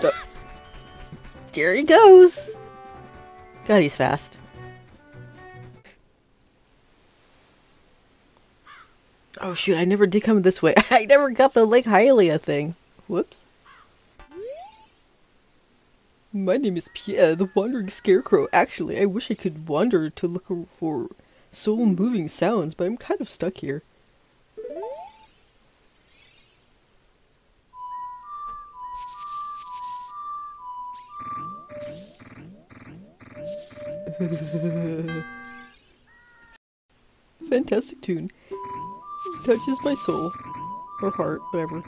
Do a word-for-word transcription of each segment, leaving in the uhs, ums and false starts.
So, there he goes. God, he's fast. Oh shoot, I never did come this way. I never got the Lake Hylia thing. Whoops. My name is Pierre, the Wandering Scarecrow. Actually, I wish I could wander to look for soul-moving sounds, but I'm kind of stuck here. Fantastic tune. Touches my soul, or heart, whatever.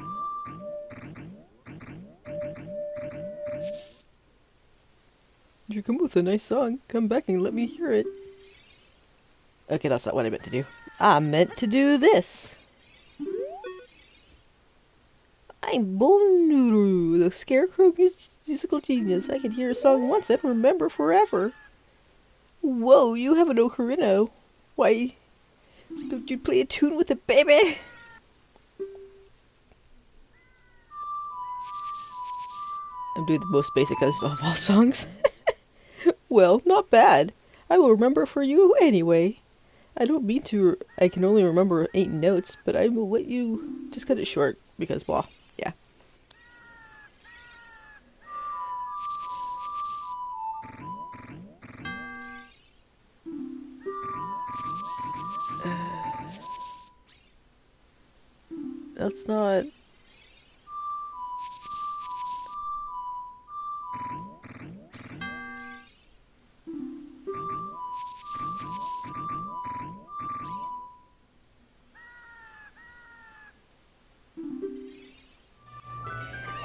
You come with a nice song, come back and let me hear it. Okay, that's not what I meant to do. I meant to do this. I'm Bonuru, the Scarecrow mus musical genius. I can hear a song once and remember forever. Whoa, you have an ocarina. Why don't you play a tune with it, baby? I'm doing the most basic of all songs. Well, not bad. I will remember for you anyway. I don't mean to. I can only remember eight notes, but I will let you just cut it short because blah. Yeah. That's not...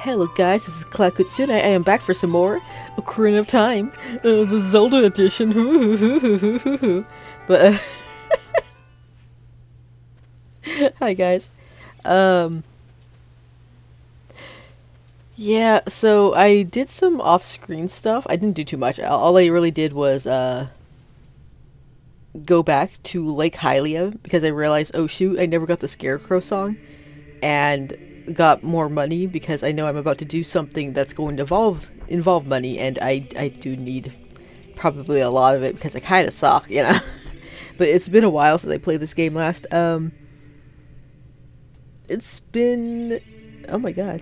Hello guys, this is Cloud Kitsune. I am back for some more Ocarina of Time, uh, the Zelda edition. But uh... Hi guys. Um, yeah, so I did some off-screen stuff. I didn't do too much. All I really did was, uh, go back to Lake Hylia because I realized, oh shoot, I never got the Scarecrow song, and got more money because I know I'm about to do something that's going to involve, involve money, and I, I do need probably a lot of it because I kind of suck, you know? But it's been a while since I played this game last. Um... It's been, oh my god,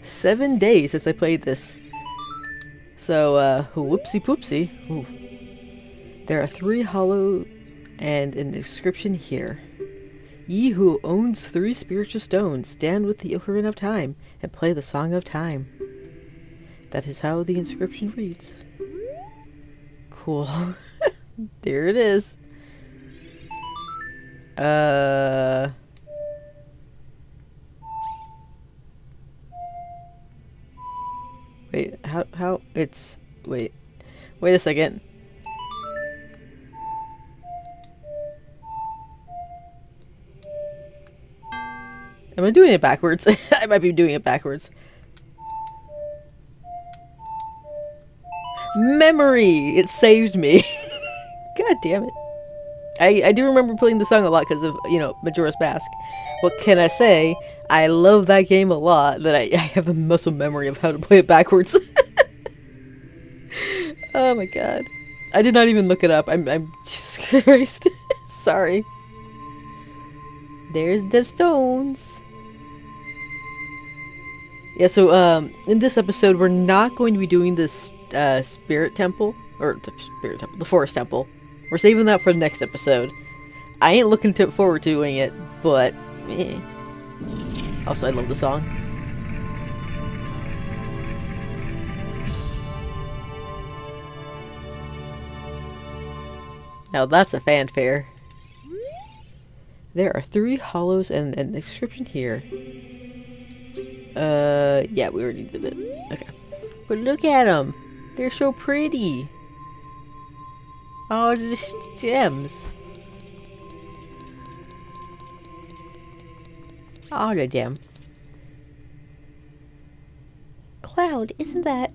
seven days since I played this. So, uh, whoopsie poopsie. Ooh. There are three hollow and an inscription here. Ye who owns three spiritual stones, stand with the Ocarina of Time and play the Song of Time. That is how the inscription reads. Cool. There it is. Uh... Wait, how, how, it's, wait, wait a second. Am I doing it backwards? I might be doing it backwards. Memory! It saved me. God damn it. I, I do remember playing the song a lot because of, you know, Majora's Mask. What can I say? I love that game a lot, that I, I have a muscle memory of how to play it backwards. Oh my god. I did not even look it up. I'm, I'm just cursed. Sorry. There's the stones. Yeah, so um, in this episode, we're not going to be doing this uh, Spirit Temple. Or the Spirit Temple. The Forest Temple. We're saving that for the next episode. I ain't looking to forward to doing it, but... Eh. Also, I love the song. Now that's a fanfare. There are three hollows and an inscription here. Uh, yeah, we already did it. Okay. But look at them! They're so pretty! Oh, just gems! All of them. around. Isn't that...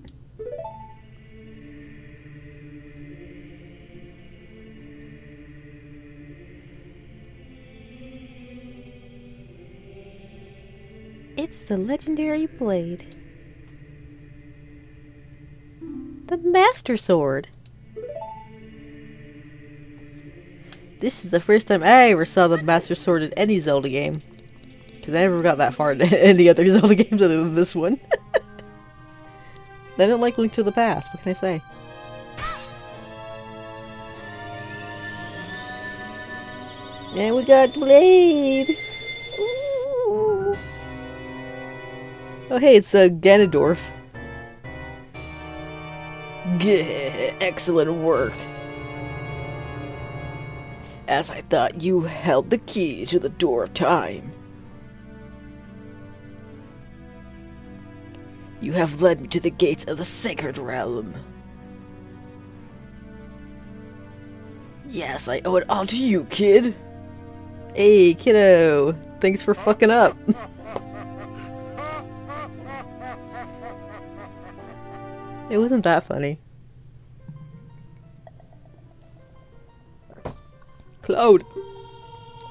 It's the legendary blade. The Master Sword! This is the first time I ever saw the Master Sword in any Zelda game. Because I never got that far in any other Zelda games other than this one. I don't like Link to the Past, what can I say? And we got blade! Ooh. Oh hey, it's uh, Ganondorf. Gah, excellent work. As I thought, you held the keys to the door of time. You have led me to the gates of the Sacred Realm. Yes, I owe it all to you, kid. Hey, kiddo. Thanks for fucking up. It wasn't that funny. Cloud!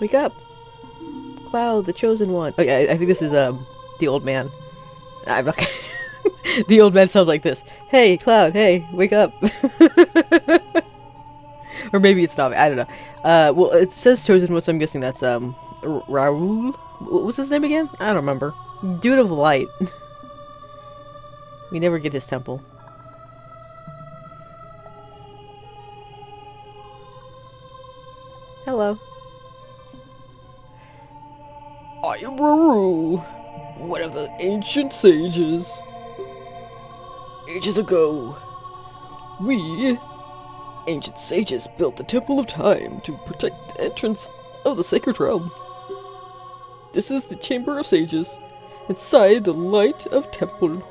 Wake up! Cloud, the chosen one. Oh yeah, I think this is, um, the old man. I'm not The old man sounds like this. Hey, Cloud, hey, wake up! Or maybe it's not, I don't know. Uh, well, it says chosen one, so I'm guessing that's, um, Rauru? What was his name again? I don't remember. Dude of Light. We never get his temple. Hello. I am Rauru, one of the ancient sages. Ages ago, we, ancient sages, built the Temple of Time to protect the entrance of the Sacred Realm. This is the Chamber of Sages, inside the Light of Temple.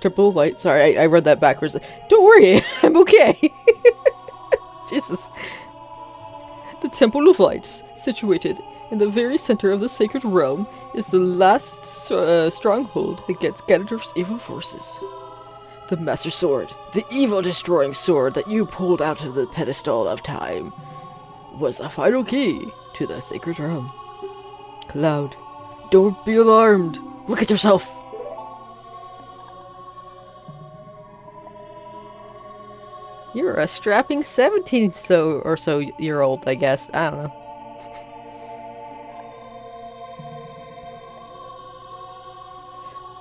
Temple of Light, sorry, I, I read that backwards. Don't worry, I'm okay. Jesus. The Temple of Lights, situated in the very center of the Sacred Realm, is the last uh, stronghold against Ganondorf's evil forces. The Master Sword, the evil-destroying sword that you pulled out of the pedestal of time, was a final key to the Sacred Realm. Cloud, don't be alarmed. Look at yourself. You're a strapping seventeen so or so year old, I guess. I don't know.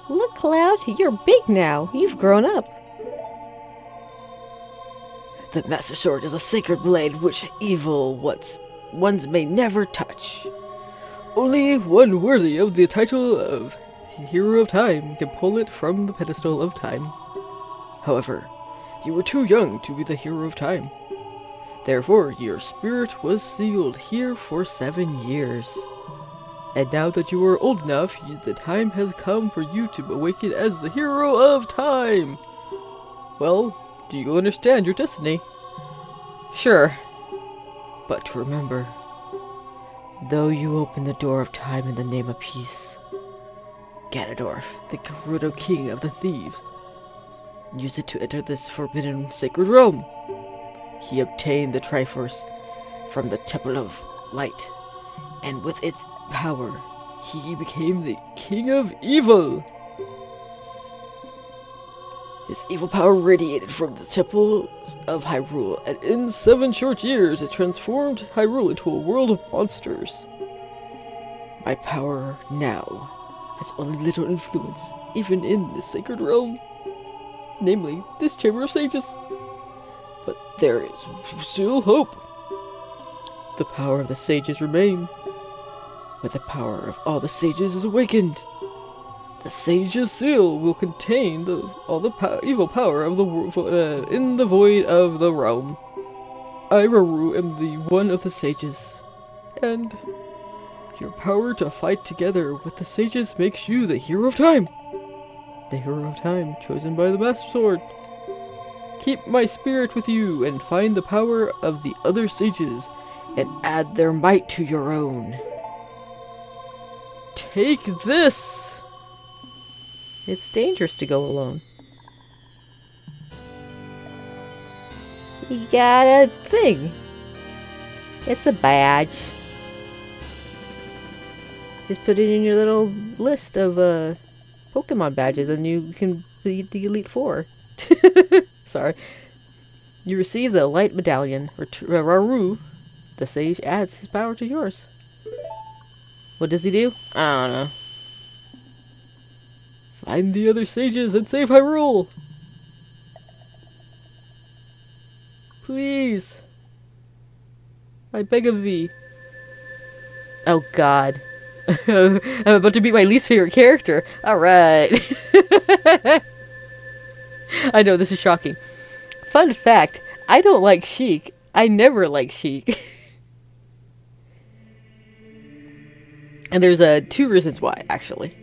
Look, Cloud, you're big now. You've grown up. The Master Sword is a sacred blade which evil ones, ones may never touch. Only one worthy of the title of Hero of Time can pull it from the pedestal of time. However, you were too young to be the Hero of Time. Therefore, your spirit was sealed here for seven years. And now that you are old enough, the time has come for you to awaken as the Hero of Time! Well, do you understand your destiny? Sure. But remember, though you open the door of time in the name of peace, Ganondorf, the Gerudo King of the Thieves, use it to enter this forbidden sacred realm. He obtained the Triforce from the Temple of Light, and with its power, he became the King of Evil. His evil power radiated from the Temple of Hyrule, and in seven short years, it transformed Hyrule into a world of monsters. My power now has only little influence, even in this sacred realm. Namely, this Chamber of Sages. But there is still hope. The power of the sages remain. When the power of all the sages is awakened, the Sage's seal will contain the, all the po evil power of the uh, in the void of the realm. I, Rauru, am the one of the sages, and your power to fight together with the sages makes you the Hero of Time. The Hero of Time, chosen by the Master Sword. Keep my spirit with you, and find the power of the other sages, and add their might to your own. Take this! It's dangerous to go alone. He got a thing. It's a badge. Just put it in your little list of uh, Pokemon badges and you can be the Elite Four. Sorry. You receive the Light Medallion. Rauru, the sage, adds his power to yours. What does he do? I don't know. Find the other sages and save Hyrule! Please! I beg of thee. Oh god. I'm about to be my least favorite character. Alright. I know, this is shocking. Fun fact, I don't like Sheik. I never like Sheik. And there's uh, two reasons why, actually.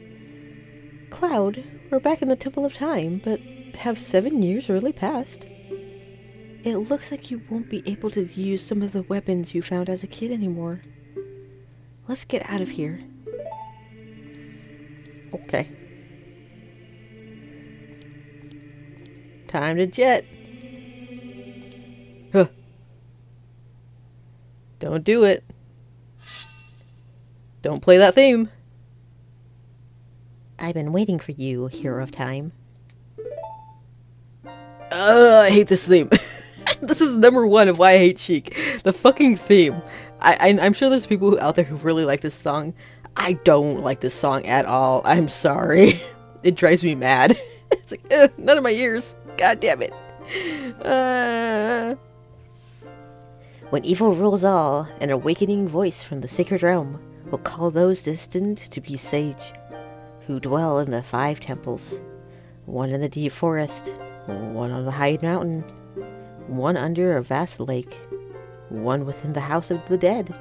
Cloud, we're back in the Temple of Time, but have seven years really passed? It looks like you won't be able to use some of the weapons you found as a kid anymore. Let's get out of here. Okay. Time to jet. Huh. Don't do it. Don't play that theme. I've been waiting for you, Hero of Time. Ugh, I hate this theme. This is number one of why I hate Sheik. The fucking theme. I, I, I'm sure there's people out there who really like this song. I don't like this song at all. I'm sorry. It drives me mad. It's like, ugh, none of my ears. God damn it. Uh... When evil rules all, an awakening voice from the Sacred Realm will call those destined to be sage, who dwell in the five temples. One in the deep forest, one on the high mountain, one under a vast lake, one within the house of the dead,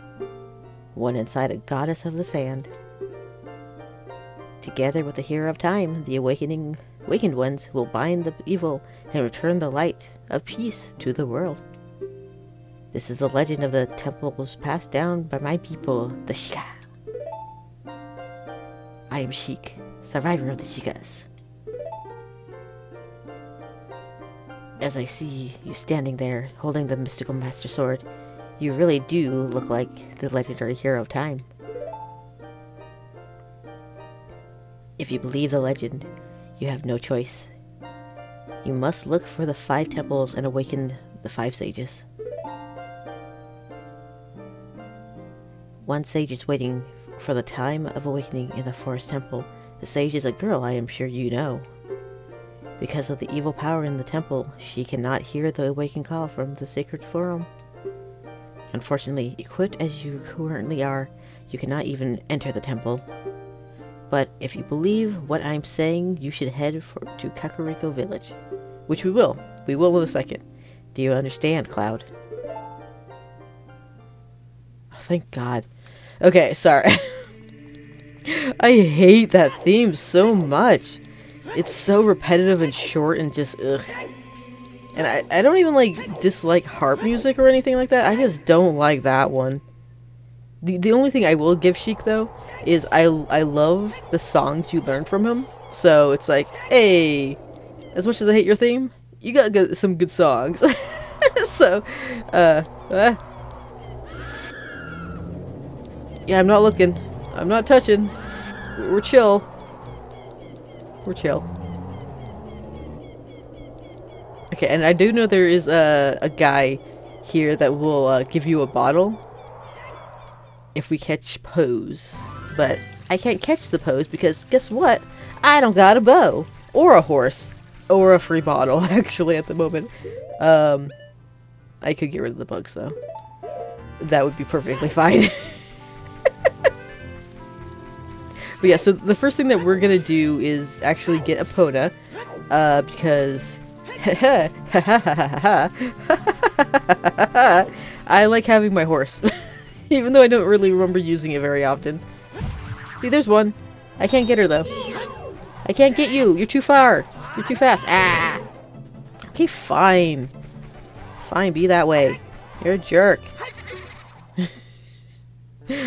one inside a goddess of the sand. Together with the Hero of Time, the awakening awakened ones will bind the evil and return the light of peace to the world. This is the legend of the temples passed down by my people, the Sheikah. I am Sheik, survivor of the Sheikahs. As I see you standing there, holding the mystical master sword, you really do look like the legendary Hero of Time. If you believe the legend, you have no choice. You must look for the five temples and awaken the five sages. One sage is waiting for the time of awakening in the forest temple. The sage is a girl I am sure you know. Because of the evil power in the temple, she cannot hear the awakened call from the Sacred Forum. Unfortunately, equipped as you currently are, you cannot even enter the temple. But if you believe what I'm saying, you should head for, to Kakariko Village. Which we will. We will in a second. Do you understand, Cloud? Oh, thank God. Okay, sorry. I hate that theme so much. It's so repetitive and short and just ugh. And I, I don't even like dislike harp music or anything like that. I just don't like that one. The, the only thing I will give Sheik though is I, I love the songs you learn from him. So it's like, hey, as much as I hate your theme, you got good, some good songs. So, uh, uh. Yeah, I'm not looking. I'm not touching. We're chill. We're chill. Okay, and I do know there is a, a guy here that will uh, give you a bottle if we catch Pose. But I can't catch the Pose because guess what? I don't got a bow. Or a horse. Or a free bottle, actually, at the moment. Um, I could get rid of the bugs, though. That would be perfectly fine. But yeah, so the first thing that we're gonna do is actually get Epona, uh, because I like having my horse, even though I don't really remember using it very often. See, there's one. I can't get her though. I can't get you. You're too far. You're too fast. Ah. Okay, fine. Fine, be that way. You're a jerk.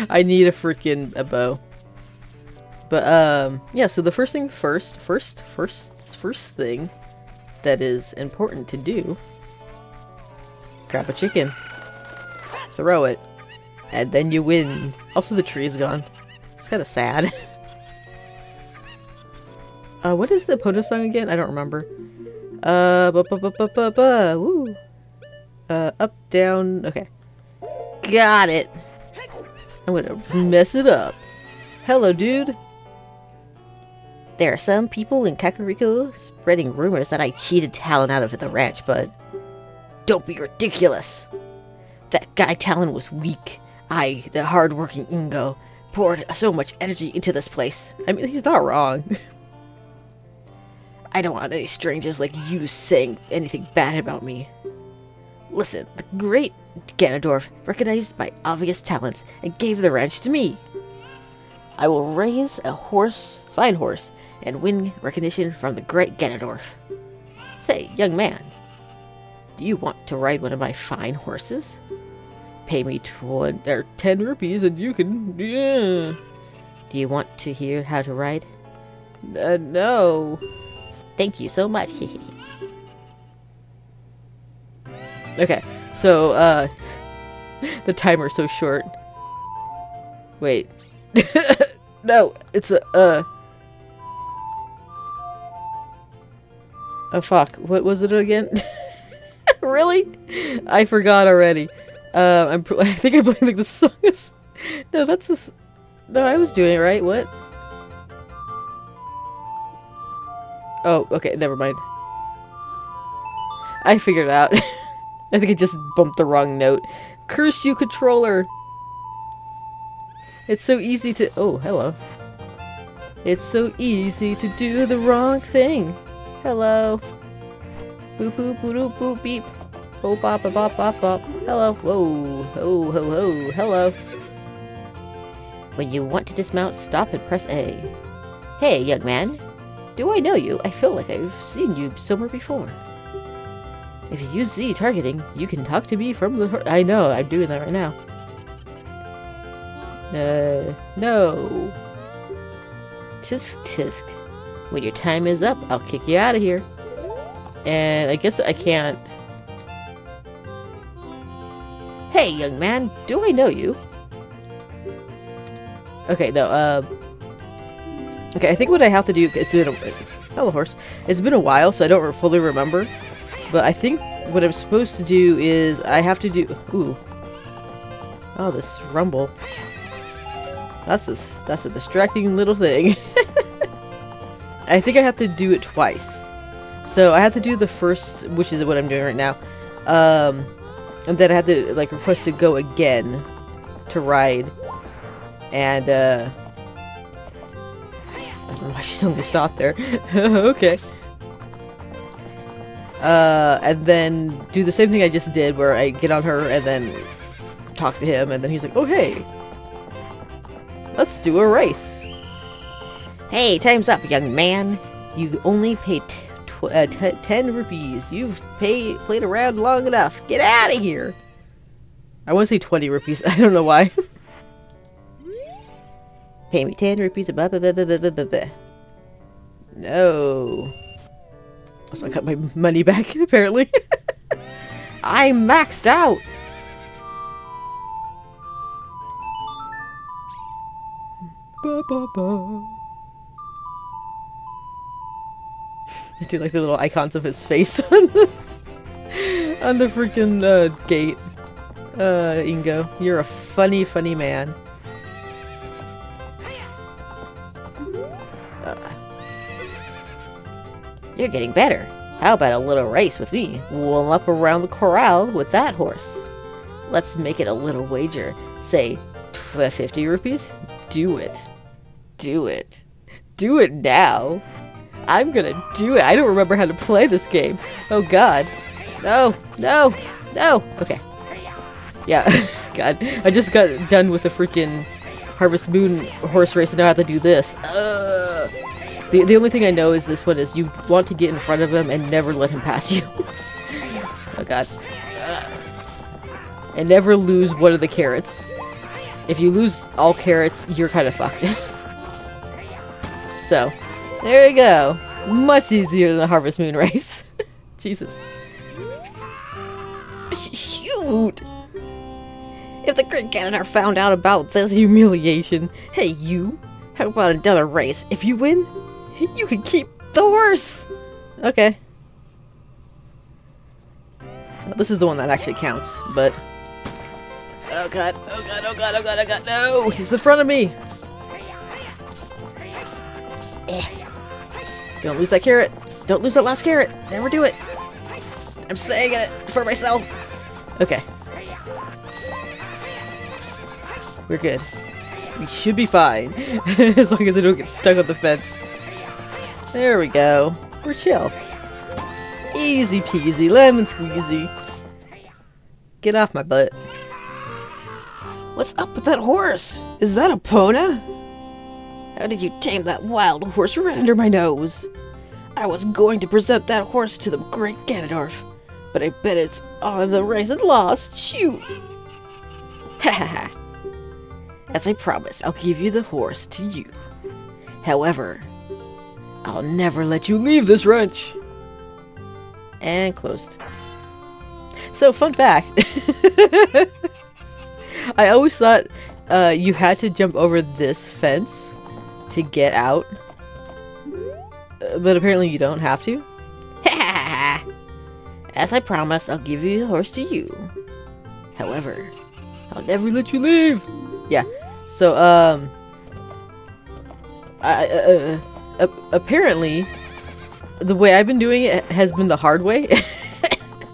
I need a freaking a bow. But, um, yeah, so the first thing first, first, first, first thing that is important to do Grab a chicken. Throw it. And then you win. Also, the tree's gone. It's kind of sad. Uh, what is the Epona song again? I don't remember. Uh, ba ba ba ba ba ba. Woo. Uh, up, down. Okay. Got it. I'm gonna mess it up. Hello, dude. There are some people in Kakariko spreading rumors that I cheated Talon out of the ranch, but don't be ridiculous. That guy Talon was weak. I, the hard-working Ingo, poured so much energy into this place. I mean, he's not wrong. I don't want any strangers like you saying anything bad about me. Listen, the great Ganondorf recognized my obvious talents and gave the ranch to me. I will raise a horse, fine horse, and win recognition from the great Ganondorf. Say, young man, do you want to ride one of my fine horses? Pay me tw- or ten rupees and you can... Yeah. Do you want to hear how to ride? Uh, no. Thank you so much. Okay, so, uh, the timer's so short. Wait. No, it's a, uh... Oh, fuck. What was it again? Really? I forgot already. Uh, I'm pr I think I played, like, the song is... No, that's this... No, I was doing it right. What? Oh, okay, never mind. I figured it out. I think I just bumped the wrong note. Curse you, controller! It's so easy to- oh, hello. It's so easy to do the wrong thing. Hello. Boop boop boop boop beep. Oh bop bop bop bop bop. Hello. Whoa. Ho ho ho. Hello. When you want to dismount, stop and press A. Hey, young man. Do I know you? I feel like I've seen you somewhere before. If you use Z targeting, you can talk to me from the... I know, I'm doing that right now. Uh, no. Tisk, tisk. When your time is up, I'll kick you out of here. And I guess I can't... Hey, young man, do I know you? Okay, no, uh... Okay, I think what I have to do... It's been a... Hello, horse. It's been a while, so I don't fully remember. But I think what I'm supposed to do is I have to do... Ooh. Oh, this rumble. That's a, that's a distracting little thing. I think I have to do it twice. So I have to do the first, which is what I'm doing right now. Um, and then I have to like request to go again to ride. And uh, I don't know why she suddenly stopped there. Okay. Uh, and then do the same thing I just did where I get on her and then talk to him and then he's like, oh hey, let's do a race. Hey, time's up, young man. You only paid tw uh, t ten rupees. You've pay played around long enough. Get out of here. I want to say twenty rupees. I don't know why. Pay me ten rupees. Blah, blah, blah, blah, blah, blah, blah. No. So I got my money back, apparently. I'm maxed out! Ba, ba, ba. I do like the little icons of his face on the, on the freaking uh, gate. Uh, Ingo, you're a funny, funny man. You're getting better. How about a little race with me? We'll up around the corral with that horse. Let's make it a little wager. Say, fifty rupees? Do it. Do it. Do it now. I'm gonna do it. I don't remember how to play this game. Oh god. No. No. No. Okay. Yeah. God. I just got done with the freaking Harvest Moon horse race and now I have to do this. Uh. The, the only thing I know is this one is you want to get in front of him and never let him pass you. Oh god. Uh, and never lose one of the carrots. If you lose all carrots, you're kind of fucked. So, there you go. Much easier than the Harvest Moon race. Jesus. loot! If the Great Ganondorf found out about this humiliation, hey you, how about another race? If you win, you can keep the horse! Okay. This is the one that actually counts, but... Oh god, oh god, oh god, oh god, oh god, no! He's in front of me! Eh. Don't lose that carrot! Don't lose that last carrot! Never do it! I'm saying it for myself! Okay. We're good. We should be fine. As long as I don't get stuck on the fence. There we go. We're chill. Easy peasy, lemon squeezy. Get off my butt. What's up with that horse? Is that Epona? How did you tame that wild horse right under my nose? I was going to present that horse to the Great Ganondorf, but I bet it's on the race and lost. Shoot! Ha ha ha. As I promised, I'll give you the horse to you. However, I'll never let you leave this ranch. And closed. So, fun fact. I always thought uh, you had to jump over this fence to get out. Uh, but apparently you don't have to. As I promised, I'll give you the horse to you. However, I'll never let you leave. Yeah. So, um... I, uh, uh, apparently... the way I've been doing it has been the hard way.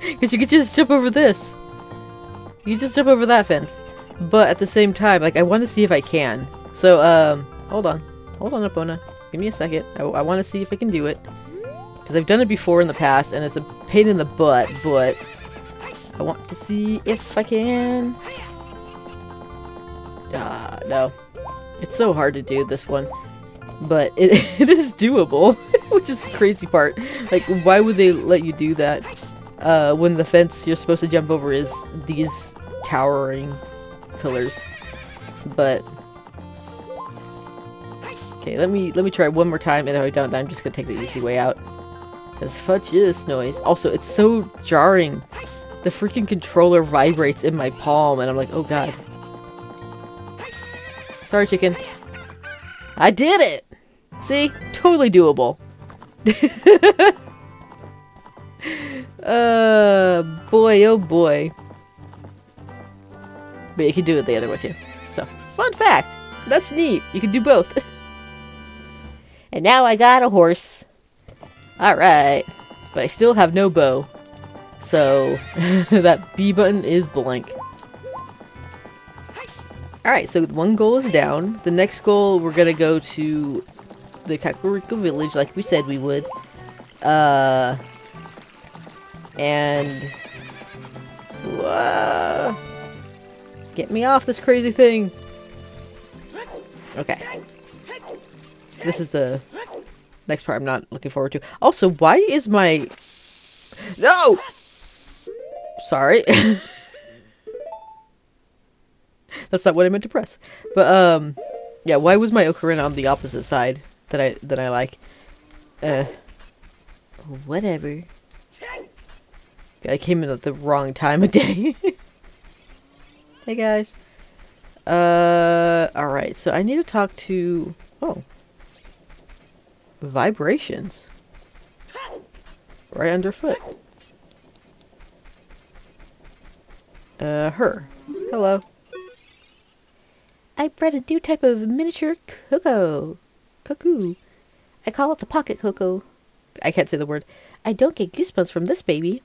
Because you could just jump over this. You could just jump over that fence. But at the same time, like, I want to see if I can. So, um, hold on. Hold on, Epona. Give me a second. I, I want to see if I can do it. Because I've done it before in the past, and it's a pain in the butt, but... I want to see if I can... Ah, no. It's so hard to do, this one. But it, it is doable, which is the crazy part. Like, why would they let you do that uh, when the fence you're supposed to jump over is these towering pillars? But okay, let me let me try one more time, and if I don't, then I'm just gonna take the easy way out. Cause fudge this noise. Also, it's so jarring. The freaking controller vibrates in my palm, and I'm like, oh god. Sorry, chicken. I did it. See? Totally doable. uh, boy, oh boy. But you can do it the other way too. So, fun fact! That's neat! You can do both. And now I got a horse. Alright. But I still have no bow. So, that B button is blank. Alright, so one goal is down. The next goal, we're gonna go to the Kakariko Village, like we said we would. Uh... And... Whoa! Get me off this crazy thing! Okay. This is the next part I'm not looking forward to. Also, why is my... No! Sorry. That's not what I meant to press. But, um... yeah, why was my ocarina on the opposite side that I, that I like? Uh... Whatever. I came in at the wrong time of day. Hey, guys. Uh... Alright, so I need to talk to... Oh. Vibrations. Right underfoot. Uh, her. Hello. I bred a new type of miniature cuckoo. Cuckoo. I call it the pocket cuckoo. I can't say the word. I don't get goosebumps from this baby.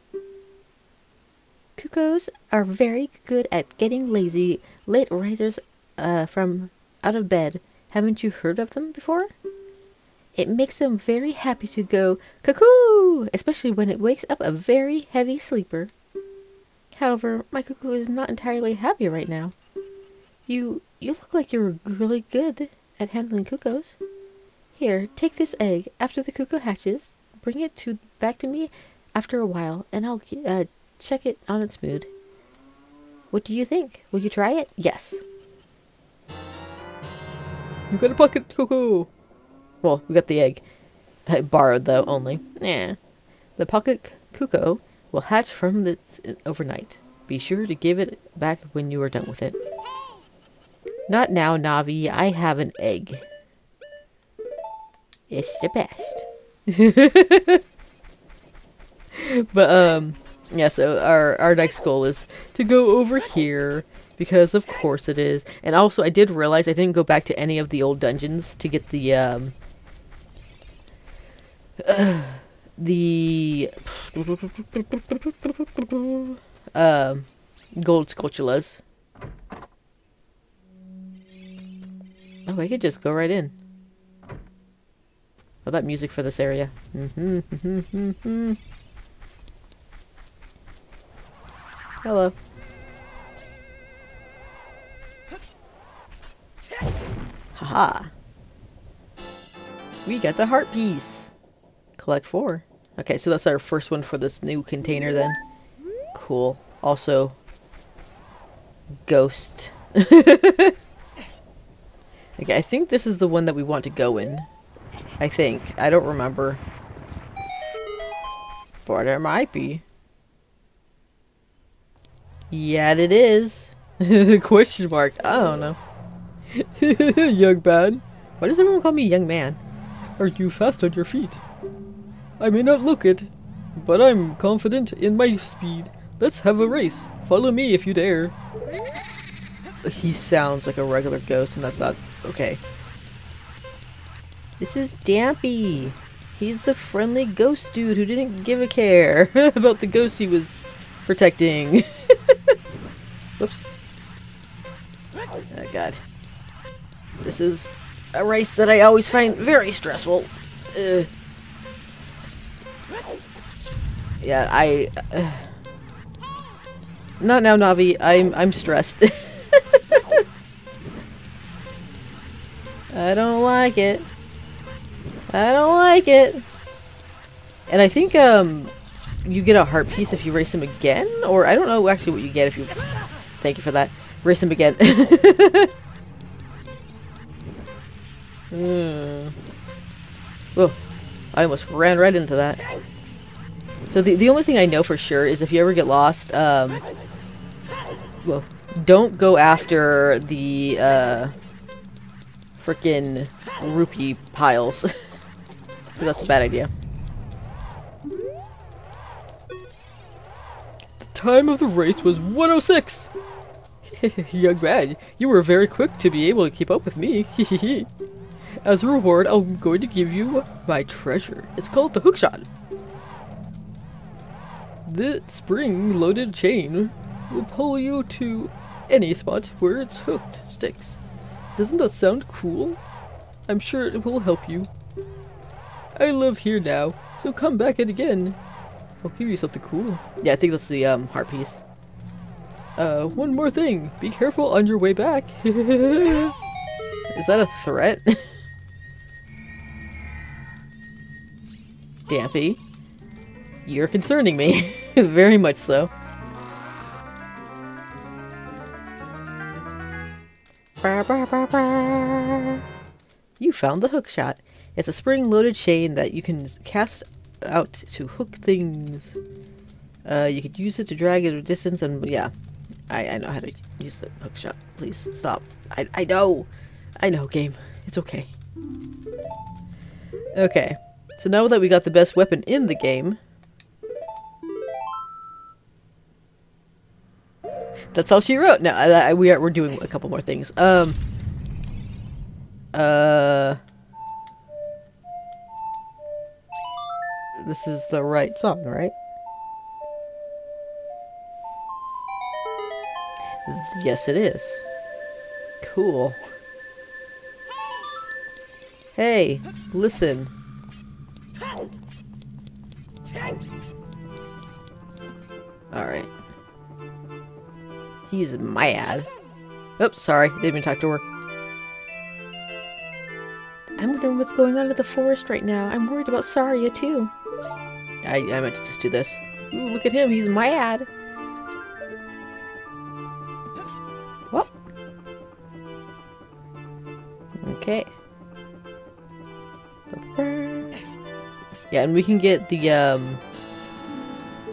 Cuckoos are very good at getting lazy, late risers uh, from out of bed. Haven't you heard of them before? It makes them very happy to go cuckoo, especially when it wakes up a very heavy sleeper. However, my cuckoo is not entirely happy right now. You... You look like you're really good at handling cuckoos. Here, take this egg. After the cuckoo hatches, bring it to back to me after a while, and I'll uh, check it on its mood. What do you think? Will you try it? Yes. You got a pocket cuckoo. Well, we got the egg. I borrowed, though, only. Yeah. The pocket cuckoo will hatch from this overnight. Be sure to give it back when you are done with it. Not now, Navi. I have an egg. It's the best. But, um, yeah, so our, our next goal is to go over here, because of course it is. And also, I did realize I didn't go back to any of the old dungeons to get the, um... Uh, the... Um, Gold Skulltulas. Oh, I could just go right in. Oh, that music for this area. Mm-hmm, mm-hmm, mm-hmm. Hello. Haha. We got the heart piece. Collect four. Okay, so that's our first one for this new container then. Cool. Also, ghost. Okay, I think this is the one that we want to go in. I think. I don't remember. But it might be. Yeah, it is. Question mark. I don't know. Young man. Why does everyone call me young man? Are you fast on your feet? I may not look it, but I'm confident in my speed. Let's have a race. Follow me if you dare. He sounds like a regular ghost, and that's not okay. This is Dampé. He's the friendly ghost dude who didn't give a care about the ghost he was protecting. Whoops. Oh god. This is a race that I always find very stressful. Uh, yeah, I... Uh, not now, Navi. I'm, I'm stressed. I don't like it. I don't like it. And I think, um... you get a heart piece if you race him again? Or I don't know actually what you get if you... Thank you for that. Race him again. mm. Whoa. I almost ran right into that. So the, the only thing I know for sure is if you ever get lost, um... Whoa. Don't go after the, uh... frickin' rupee piles. That's a bad idea. The time of the race was one oh six! Young man, you were very quick to be able to keep up with me. As a reward, I'm going to give you my treasure. It's called the hookshot. This spring-loaded chain will pull you to any spot where it's hooked sticks. Doesn't that sound cool? I'm sure it will help you. I live here now, so come back and again. I'll give you something cool. Yeah, I think that's the um, heart piece. Uh, one more thing. Be careful on your way back. Is that a threat? Dampé, you're concerning me. Very much so. Bah, bah, bah, bah. You found the hook shot. It's a spring-loaded chain that you can cast out to hook things. Uh, you could use it to drag at a distance and yeah. I, I know how to use the hook shot. Please stop. I, I know. I know, game. It's okay. Okay. So now that we got the best weapon in the game... That's all she wrote. No, I, I, we are, we're doing a couple more things. Um, uh, this is the right song, right? Yes, it is. Cool. Hey, listen. All right. He's mad. Oops, sorry. Didn't even talk to her. I'm wondering what's going on in the forest right now. I'm worried about Saria, too. I, I meant to just do this. Ooh, look at him. He's mad. What? Okay. Yeah, and we can get the, um...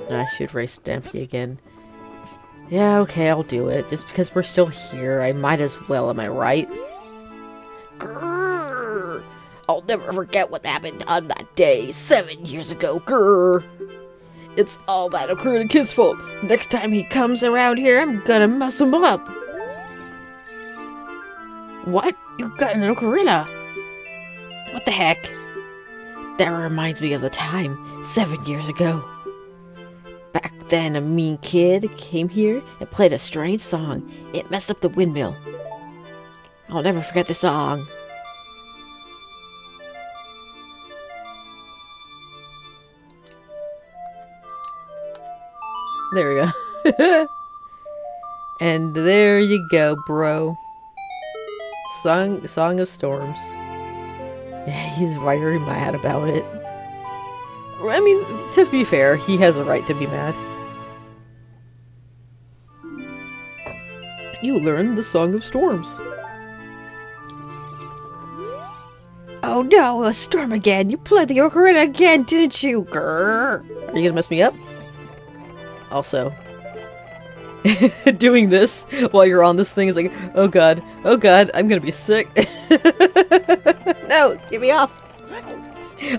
I should race Dampé again. Yeah, okay, I'll do it. Just because we're still here, I might as well, am I right? Grrr! I'll never forget what happened on that day seven years ago, grrr! It's all that Ocarina Kid's fault. Next time he comes around here, I'm gonna mess him up. What? You got an ocarina? What the heck? That reminds me of the time seven years ago. Back then, a mean kid came here and played a strange song. It messed up the windmill. I'll never forget the song. There we go. And there you go, bro. Song, Song of Storms. Yeah, he's very mad about it. I mean, to be fair, he has a right to be mad. You learned the Song of Storms. Oh no, a storm again! You played the ocarina again, didn't you? Grrr. Are you gonna mess me up? Also, doing this while you're on this thing is like, oh god, oh god, I'm gonna be sick. No, get me off.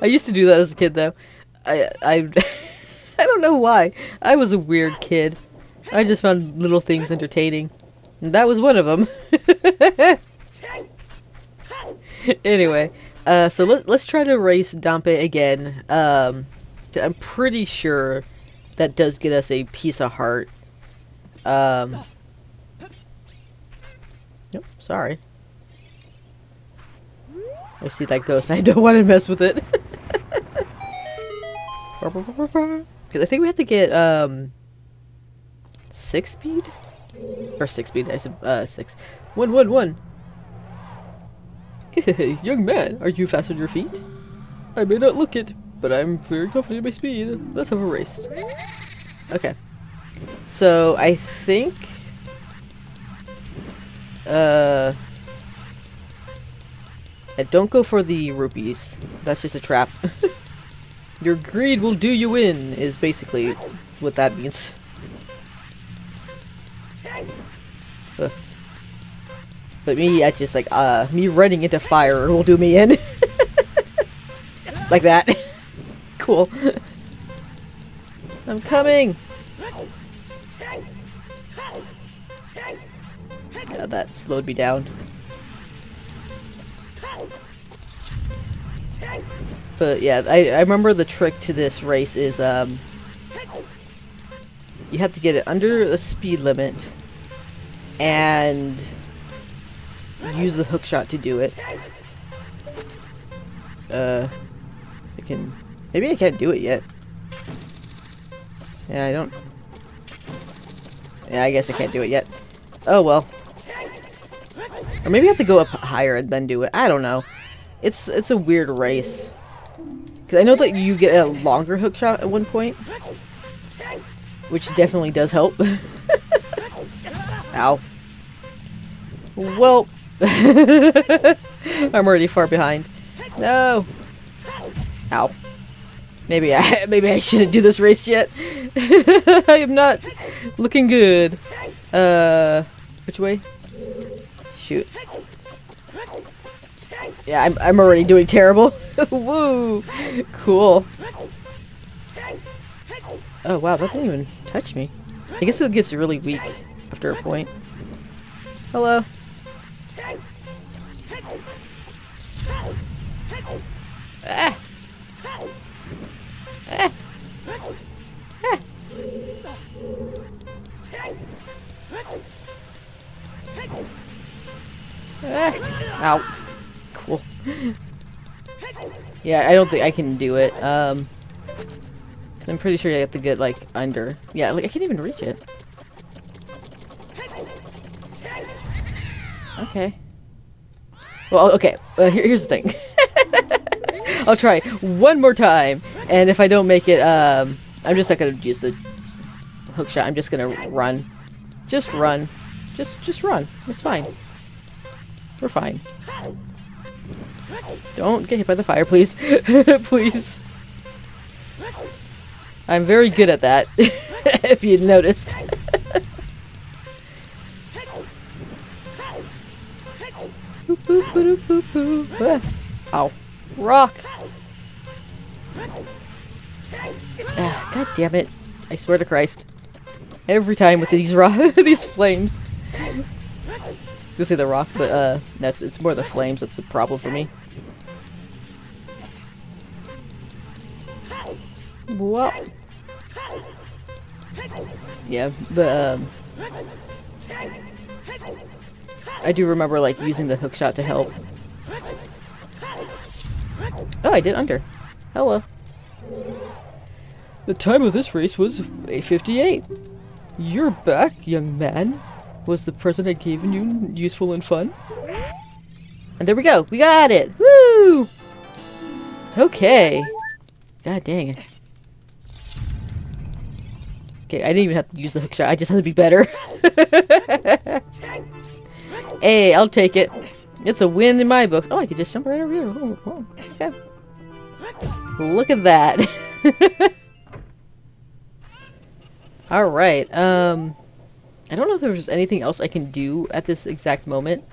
I used to do that as a kid, though. I, I, I don't know why. I was a weird kid. I just found little things entertaining. And that was one of them. Anyway, uh, so let, let's try to race Dampé again. Um, I'm pretty sure that does get us a piece of heart. Um, nope, sorry. I see that ghost. I don't want to mess with it. Because I think we have to get um, six speed or six speed. I said uh, six. One, one, one. Young man, are you fast on your feet? I may not look it, but I'm very confident in my speed. Let's have a race. Okay. So I think. Uh. Don't go for the rupees. That's just a trap. Your greed will do you in, is basically what that means. Ugh. But me, I just like, uh, me running into fire will do me in. Like that. Cool. I'm coming! God, that slowed me down. But yeah, I, I remember the trick to this race is um, you have to get it under the speed limit and use the hookshot to do it. Uh, I can, maybe I can't do it yet. Yeah, I don't. Yeah, I guess I can't do it yet. Oh well. Or maybe I have to go up higher and then do it. I don't know. It's it's a weird race. Because I know that you get a longer hookshot at one point. Which definitely does help. Ow. Well. I'm already far behind. No. Ow. Maybe I, maybe I shouldn't do this race yet. I am not looking good. Uh, which way? Shoot. Yeah, I'm, I'm already doing terrible. Woo! Cool. Oh wow, that didn't even touch me. I guess it gets really weak after a point. Hello. Ah. Ah. Ah. Ah. Ow. Cool. Yeah, I don't think I can do it. Um, I'm pretty sure I have to get like under. Yeah, like I can't even reach it. Okay. Well, okay. Uh, here, here's the thing. I'll try one more time, and if I don't make it, um, I'm just not gonna use the hookshot. I'm just gonna run. Just run. Just, just run. It's fine. We're fine. Don't get hit by the fire, please. Please. I'm very good at that, if you noticed. Boop, boop, boop, boop, boop, boop. Ah. Ow. Rock! Ah, God damn it. I swear to Christ. Every time with these rock these flames. I was gonna say the rock, but uh that's it's more the flames that's the problem for me. Whoa. Yeah, the um I do remember like using the hookshot to help. Oh, I did under. Hello. The time of this race was eight fifty-eight. You're back, young man. Was the present I gave you useful and fun? And there we go. We got it. Woo! Okay. God dang it. Okay, I didn't even have to use the hookshot. I just had to be better. Hey, I'll take it. It's a win in my book. Oh, I could just jump right over here. Oh, oh, okay. Look at that. Alright, um... I don't know if there's anything else I can do at this exact moment.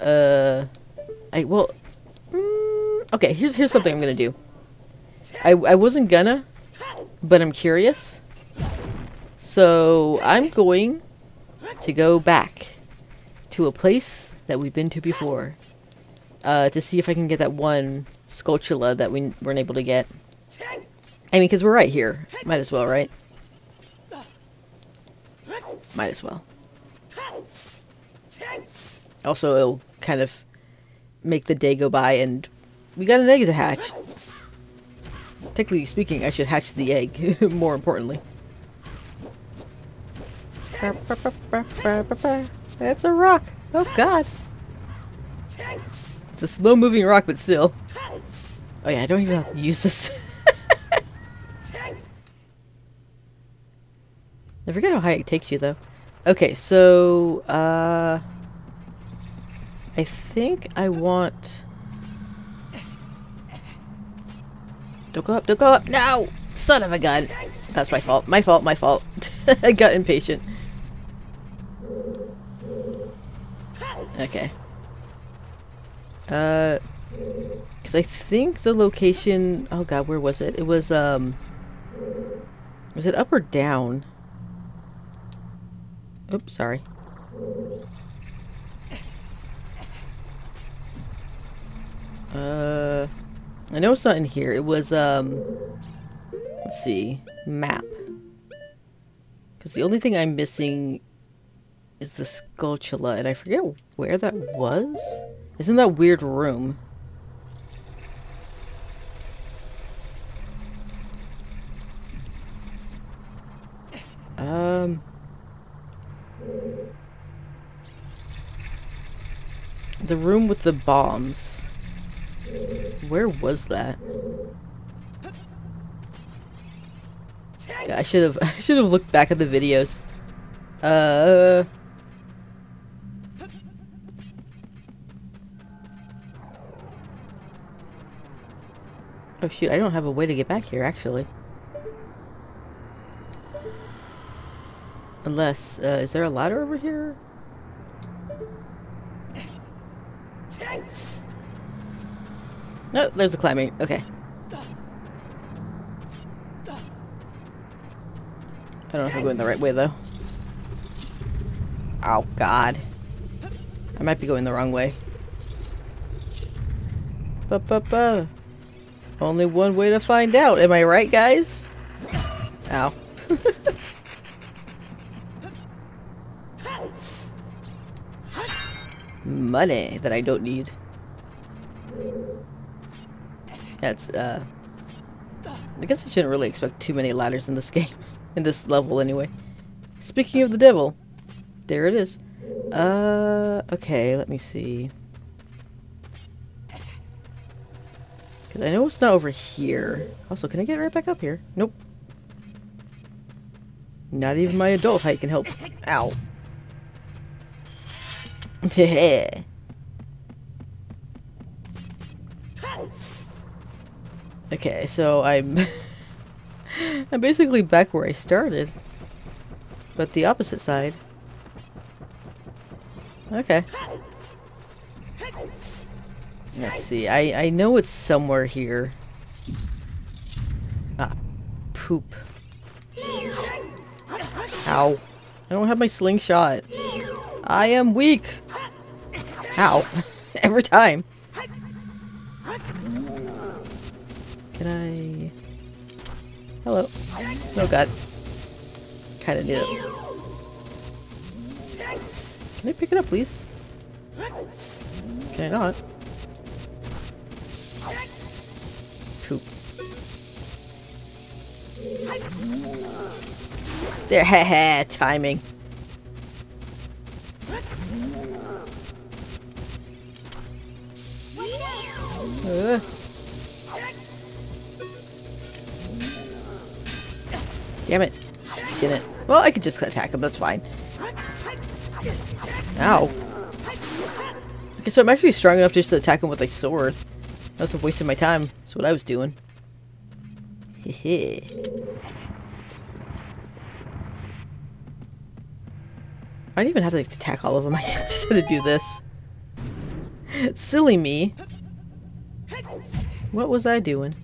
Uh... I, well... Mm, okay, here's here's something I'm gonna do. I, I wasn't gonna, but I'm curious. So, I'm going to go back to a place that we've been to before. Uh, to see if I can get that one Skulltula that we weren't able to get. I mean, because we're right here. Might as well, right? Might as well. Also, it'll kind of make the day go by, and we got an egg to hatch. Technically speaking, I should hatch the egg, more importantly. That's a rock! Oh god! It's a slow-moving rock, but still. Oh yeah, I don't even have to use this. I forget how high it takes you, though. Okay, so, uh... I think I want... Don't go up, don't go up! No! Son of a gun! That's my fault, my fault, my fault. I got impatient. Okay. Uh... Because I think the location... Oh god, where was it? It was, um... Was it up or down? Oops, sorry. Uh, I know it's not in here. It was, um, let's see, map. Because the only thing I'm missing is the Skulltula, and I forget where that was? It's in that weird room. Um... The room with the bombs. Where was that? God, I should have I should have looked back at the videos. Uh Oh shoot, I don't have a way to get back here actually. Unless uh, is there a ladder over here? No, oh, there's a climbing. Okay. I don't know if I'm going the right way, though. Oh, God. I might be going the wrong way. Ba ba ba. Only one way to find out. Am I right, guys? Ow. Money that I don't need. That's, uh... I guess I shouldn't really expect too many ladders in this game. In this level, anyway. Speaking of the devil, there it is. Uh, okay, let me see. Because I know it's not over here. Also, can I get right back up here? Nope. Not even my adult height can help. Ow. Yeah. Okay, so I'm I'm basically back where I started, but the opposite side. Okay. Let's see. I, I know it's somewhere here. Ah, poop. Ow. I don't have my slingshot. I am weak. Ow. Every time. Can I... Hello. Oh god. Kinda need it. Can I pick it up, please? Can I not? Poop. There, haha, timing. Uh. Damn it. Didn't. Well, I could just attack him, that's fine. Ow. Okay, so I'm actually strong enough just to attack him with a sword. I was wasting my time. That's what I was doing. Hehe. I didn't even have to like, attack all of them. I just had to do this. Silly me. What was I doing?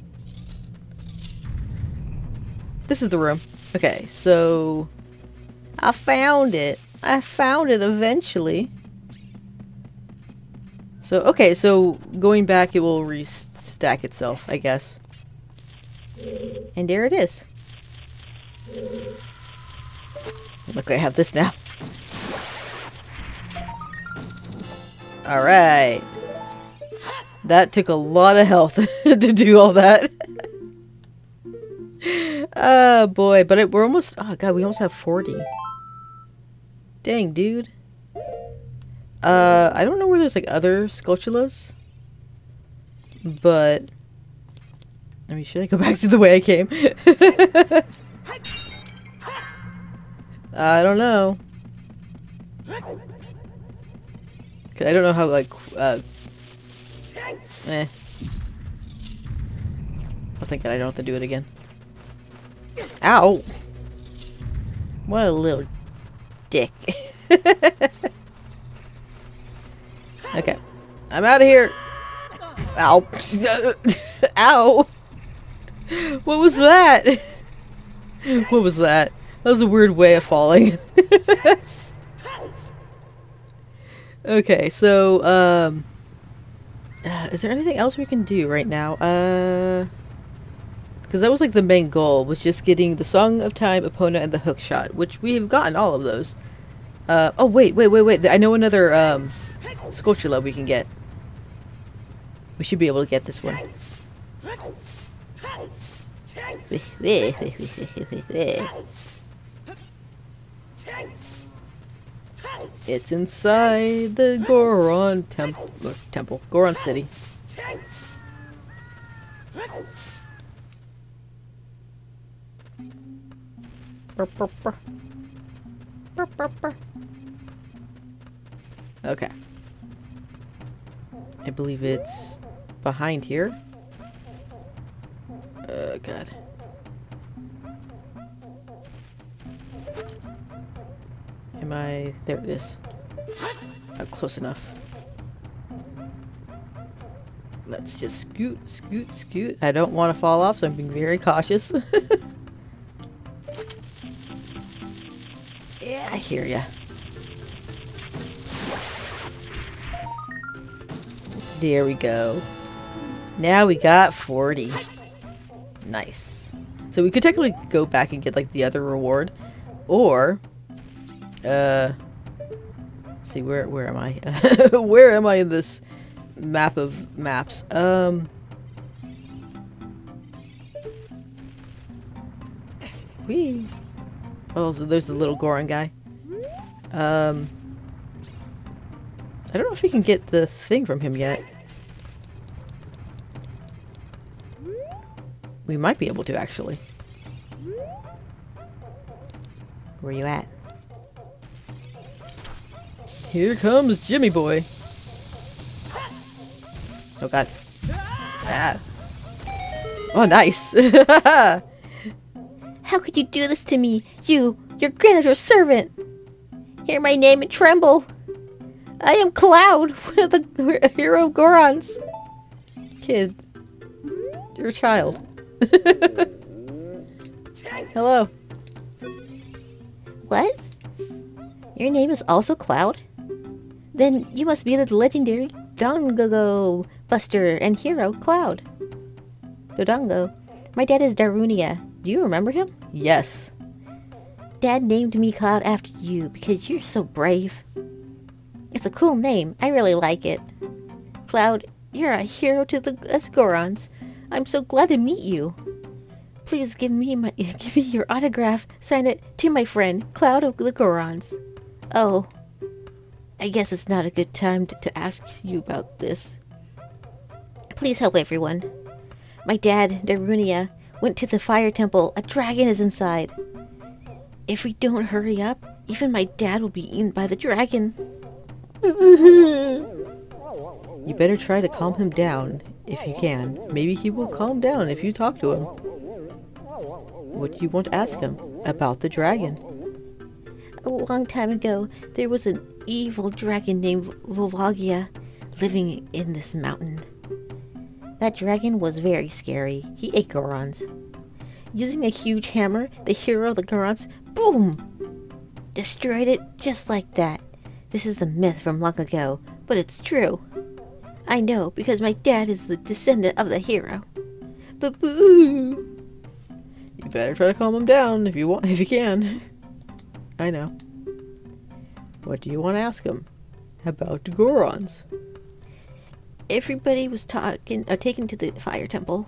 This is the room. Okay, so... I found it. I found it eventually. So, okay, so going back, it will restack itself, I guess. And there it is. Look, I have this now. Alright. That took a lot of health to do all that. Oh, boy. But it, we're almost... Oh, God, we almost have forty. Dang, dude. Uh, I don't know where there's like other Skulltulas, but I mean, should I go back to the way I came? I don't know. Cause I don't know how like uh, eh. I think that I don't have to do it again. Ow! What a little. Dick. Okay. I'm out of here. Ow. Ow. What was that? What was that? That was a weird way of falling. Okay, so, um... Uh, is there anything else we can do right now? Uh... Because that was like the main goal, was just getting the Song of Time, Epona, and the Hook Shot, which we've gotten all of those. Uh, oh wait, wait, wait, wait, I know another um, Skulltula we can get. We should be able to get this one. It's inside the Goron Temple, Temple, Goron City. Okay. I believe it's behind here. Oh, God. Am I... There it is. Not close enough. Let's just scoot, scoot, scoot. I don't want to fall off, so I'm being very cautious. I hear ya. There we go. Now we got forty. Nice. So we could technically go back and get like the other reward, or uh, see where where am I? Where am I in this map of maps? Um, whee. Oh, so there's the little Goron guy. Um, I don't know if we can get the thing from him yet. We might be able to, actually. Where you at? Here comes Jimmy Boy. Oh, God. Ah. Oh, nice. How could you do this to me? You, your grandiose servant. Hear my name and tremble. I am Cloud, one of the hero of Gorons. kid. You're a child. Hello. What? Your name is also Cloud? Then you must be the legendary Dongo Buster and hero Cloud. Dodongo. My dad is Darunia. Do you remember him? Yes. Dad named me Cloud after you because you're so brave. It's a cool name. I really like it. Cloud, you're a hero to the us Gorons. I'm so glad to meet you. Please give me my give me your autograph. Sign it to my friend, Cloud of the Gorons. Oh, I guess it's not a good time to, to ask you about this. Please help everyone. My dad, Darunia, went to the fire temple. A dragon is inside. If we don't hurry up, even my dad will be eaten by the dragon. You better try to calm him down, if you can. Maybe he will calm down if you talk to him. What do you want to ask him about the dragon? A long time ago, there was an evil dragon named Volvagia living in this mountain. That dragon was very scary. He ate Gorons. Using a huge hammer, the hero of the Gorons, boom! Destroyed it just like that. This is the myth from long ago, but it's true. I know, because my dad is the descendant of the hero. Boo-boo! You better try to calm him down if you want, if you can. I know. What do you want to ask him? About the Gorons. Everybody was talking, or taken to the fire temple.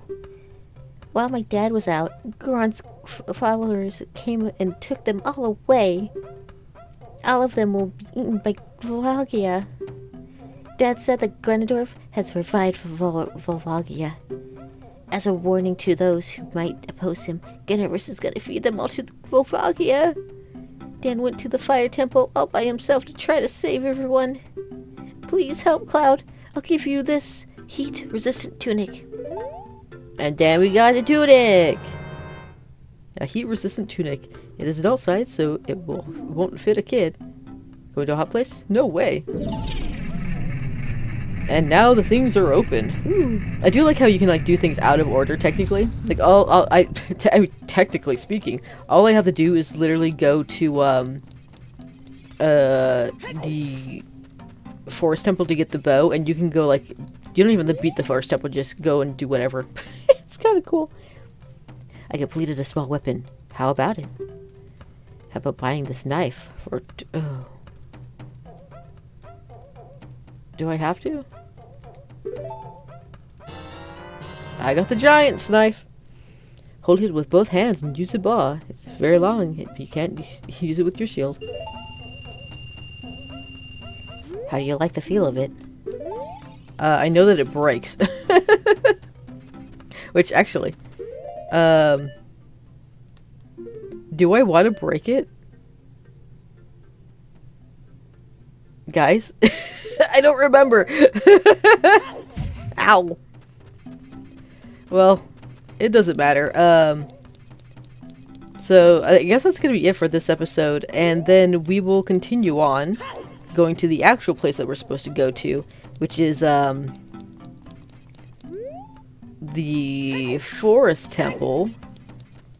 While my dad was out, Goron's followers came and took them all away. All of them will be eaten by Volvagia. Dad said that Ganondorf has revived Vol Volvagia. As a warning to those who might oppose him, Ganondorf is going to feed them all to the Volvagia. Dan went to the fire temple all by himself to try to save everyone. Please help, Cloud. I'll give you this heat-resistant tunic. And then we got a tunic! A heat-resistant tunic. It is adult size, so it will, won't fit a kid. Going to a hot place? No way! And now the things are open. Ooh. I do like how you can like do things out of order, technically. Like, all, all I, te I mean, technically speaking, all I have to do is literally go to um, uh, the forest temple to get the bow, and you can go like, you don't even have to beat the forest temple, just go and do whatever. It's kind of cool. I completed a small weapon. How about it? How about buying this knife for? T oh. Do I have to? I got the giant's knife. Hold it with both hands and use the bar. It's very long. You can't use it with your shield. How do you like the feel of it? Uh, I know that it breaks. Which actually, um, do I want to break it, guys? I don't remember. Ow. Well, it doesn't matter. Um, so I guess that's gonna be it for this episode, and then we will continue on, going to the actual place that we're supposed to go to, which is um, the forest temple,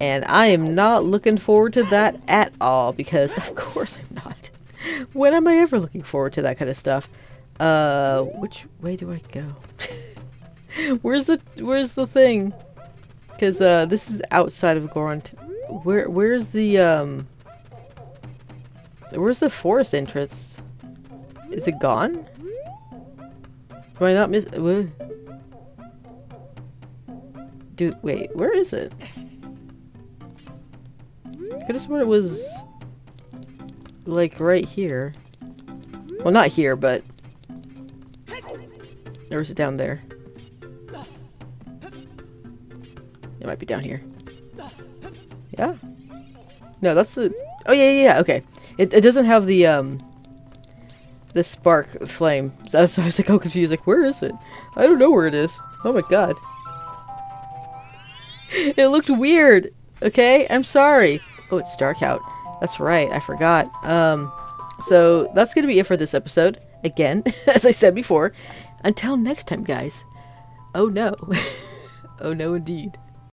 and I am not looking forward to that at all, because of course I'm not. When am I ever looking forward to that kind of stuff? Uh, which way do I go? where's the where's the thing? Because uh, this is outside of Goron. Where where's the um? Where's the forest entrance? Is it gone? Am I not miss? Dude, wait, where is it? I could have sworn it was like right here. Well, not here, but or is it down there? It might be down here. Yeah. No, that's the. Oh yeah, yeah, yeah. Okay. It it doesn't have the um. the spark flame. So that's why I was like all confused, like where is it? I don't know where it is. Oh my god. It looked weird. Okay, I'm sorry. Oh, it's dark out. That's right, I forgot. Um so that's gonna be it for this episode. Again, as I said before. Until next time, guys. Oh no. Oh no indeed.